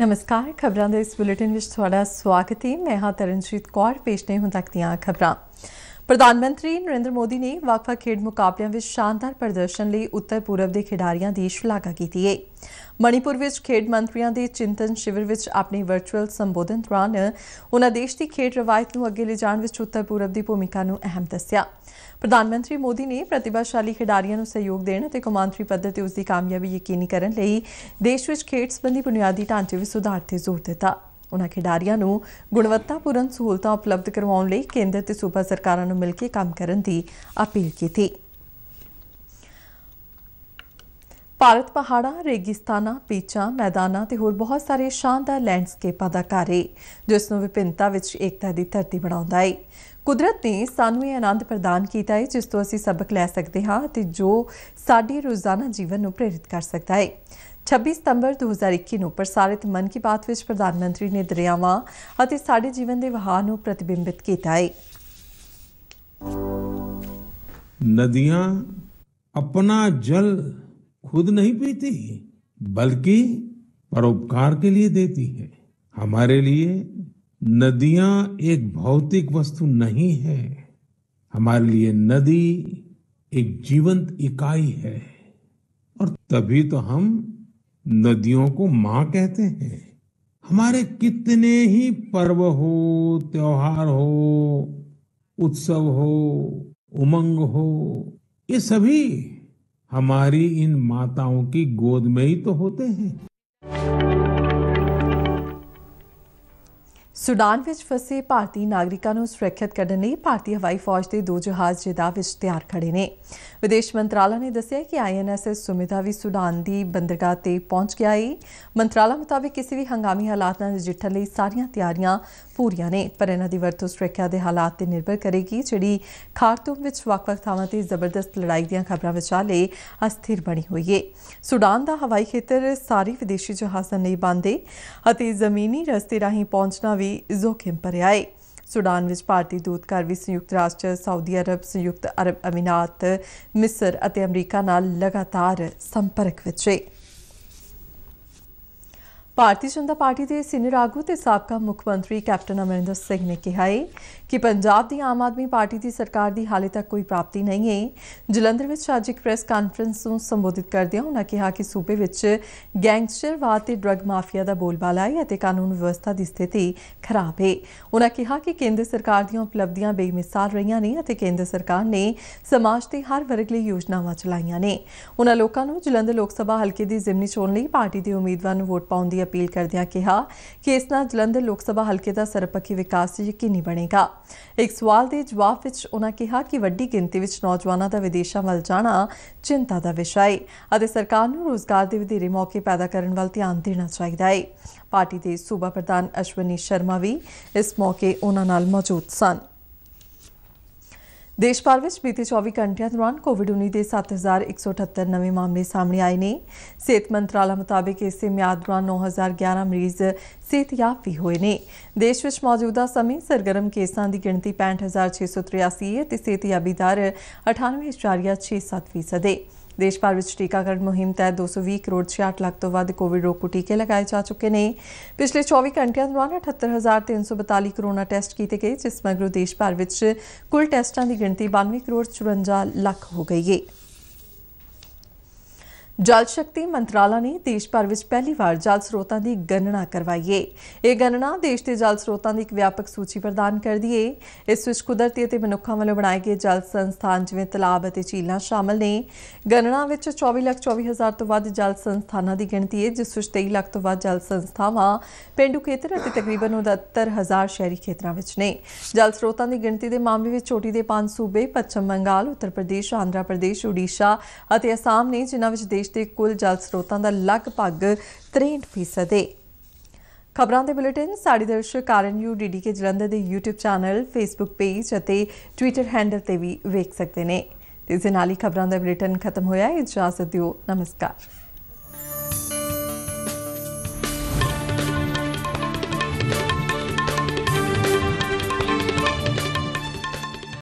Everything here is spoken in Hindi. नमस्कार, खबरां दे इस बुलेटिन विच तुहाडा स्वागत है। मैं हां तरनजीत कौर, पेश ने हुण तक दियां खबरां। प्रधानमंत्री नरेंद्र मोदी ने वाकफा खेड मुकाबलियां विच शानदार प्रदर्शन लई उत्तर पूर्व के खिडारियां की शलाघा की है। मणिपुर विच खेड मंत्रियों के चिंतन शिविर विच अपने वर्चुअल संबोधन दौरान उन्होंने देश की खेड रवायत नूं अगे ले जाण विच उत्तर पूर्व की भूमिका नूं अहम दस्सिया। प्रधानमंत्री मोदी ने प्रतिभाशाली खिडारियां नूं सहयोग देण ते कौमांतरी पद्धर ते उसकी कामयाबी यकीनी करन लई देश विच खेड संबंधी बुनियादी ढांचे विच सुधार ते जोर दिता। उन्हां खिडारियां नूं गुणवत्तापूर्ण सहूलतां उपलब्ध करवाउण लई केंद्र ते सूबा सरकारां नूं मिलके काम करन दी अपील कीती। भारत पहाड़ा, रेगिस्ताना, पीचा, मैदाना ते होर बहुत सारे शानदार लैंडस्केपां दा घर है, जिस नूं विभिन्नता विच एकता दी धरती बनाउंदा है। कुदरत ने सानू ये आनंद प्रदान किया है, जिस तो असी सबक लै सकते हाँ ते जो साडे रोज़ाना जीवन को प्रेरित कर सकता है। 26 सितंबर 2021 को प्रसारित मन की बात विच प्रधानमंत्री ने दरियावां अते साडे जीवन के वहार को प्रतिबिंबित किया है। नदियां अपना जल खुद नहीं पीती, बल्कि परोपकार के लिए देती है। हमारे लिए नदियां एक भौतिक वस्तु नहीं है, हमारे लिए नदी एक जीवंत इकाई है, और तभी तो हम नदियों को माँ कहते हैं। हमारे कितने ही पर्व हो, त्योहार हो, उत्सव हो, उमंग हो, ये सभी हमारी इन माताओं की गोद में ही तो होते हैं। सुडान विच फसे भारतीय नागरिकां नूं सुरक्षित करने लई भारतीय हवाई फौज के 2 जहाज़ जेदा विच तैयार खड़े ने। विदेश मंत्रालय ने दस्सिया कि INSS सुमिधा भी सुडान की बंदरगाह ते पहुंच गया है। मंत्रालय मुताबिक किसी भी हंगामी हालात नाल नजिठण लई सारियां तैयारियां पूरियां ने, पर इन्हां दी वरतों सुरक्षा के हालात ते निर्भर करेगी, जिहड़ी खारतूम विच वख-वख थावां ते जबरदस्त लड़ाई दीयां खबरां विचाले अस्थिर बनी हुई है। सुडान का हवाई खेतर सारे विदेशी जहाज़ां नहीं बंद है, जमीनी रस्ते राही पहुंचना भी जोखिम भरिया है। सुडान विच भारतीय दूतघर भी संयुक्त राष्ट्र, सऊदी अरब, संयुक्त अरब अमीरात, मिस्र अते अमरीका नाल लगातार संपर्क विच है। भारतीय जनता पार्टी के सीनियर आगू ते साबका मुख्यमंत्री कैप्टन अमरिंदर सिंह ने कहा है कि पंजाब की आम आदमी पार्टी की सरकार की हाले तक कोई प्राप्ति नहीं है। जलंधर में आज एक प्रेस कानफ्रेंस को संबोधित करदे उन्होंने कहा कि सूबे में गैंगस्टरवाद ते ड्रग माफिया का बोलबाला है और कानून व्यवस्था की स्थिति खराब है। उन्होंने कहा कि केंद्र सरकार दी उपलब्धियां बेमिसाल रही ने और केंद्र सरकार ने समाज के हर वर्ग लई योजनावां चलाईयां ने। उन्होंने लोगों को जलंधर लोग सभा हल्के की जिमनी चोण लई पार्टी के उम्मीदवार नूं वोट पाउण दी अपील करदियां कहा कि इस नाल जलंधर लोग सभा हल्के का सर्वपक्षी विकास यकीनी बनेगा। एक सवाल के जवाब में उन्होंने कहा कि वड्डी गिणती में नौजवानों का विदेशों वाल जाना चिंता का विषय है, सरकार नूं रोजगार के वधेरे मौके पैदा करने वाल ध्यान देना चाहिए है। पार्टी के सूबा प्रधान अश्वनी शर्मा भी इस मौके उन्हां नाल मौजूद सन। देश भर में बीते 24 घंटिया दौरान कोविड-19 के 7,178 नवे मामले सामने आए हैं। सेहत मंत्रालय मुताबिक इस म्याद दौरान 9,011 मरीज सेहतयाब भी हुए हैं। देश में मौजूदा समय सरगर्म केसों की गिणती 65,683 है, सेहतयाबी दर 98.67% है। देश भर में टीकाकरण मुहिम तहत 220 करोड़ 66 लाख तो वध कोविड रोग को टीके लगाए जा चुके हैं। पिछले 24 घंटिया दौरान 78,342 कोरोना टैसट किए गए, जिस मगरों देश भर में कुल टैसटा की गिणती 92 करोड़ 54 लाख हो गई है। जल शक्ति मंत्रालय ने देश भर में पहली बार जल स्रोतों की गणना करवाई है। यह गणना देश के जल स्रोतों की एक व्यापक सूची प्रदान करती है। इस कुदरती और मनुक्खों वालों बनाए गए जल संस्थान जिवें तलाब और झीलां शामिल ने। गणना 24,24,000 तो वध जल संस्थानों की गिणती है, जिस 23 लाख तो वध जल संस्थावां पेंडू खेतर और तकरीबन 69,000 शहरी खेतरां विच ने। जल स्रोतों की गिणती के मामले में चोटी के 5 सूबे पश्चिम बंगाल, उत्तर प्रदेश, आंध्र प्रदेश, उड़ीसा और असम ने, जिन्हां विच देश के कुल जल स्रोतों का लगभग 63% है। खबरों के बुलेटिन साढ़े दर्शक RNU DDK जलंधर के यूट्यूब चैनल, फेसबुक पेज और ट्विटर हैंडल पर भी वेख सकते हैं। इस खबरों का बुलेटिन खत्म होया, इजाजत दियो, नमस्कार।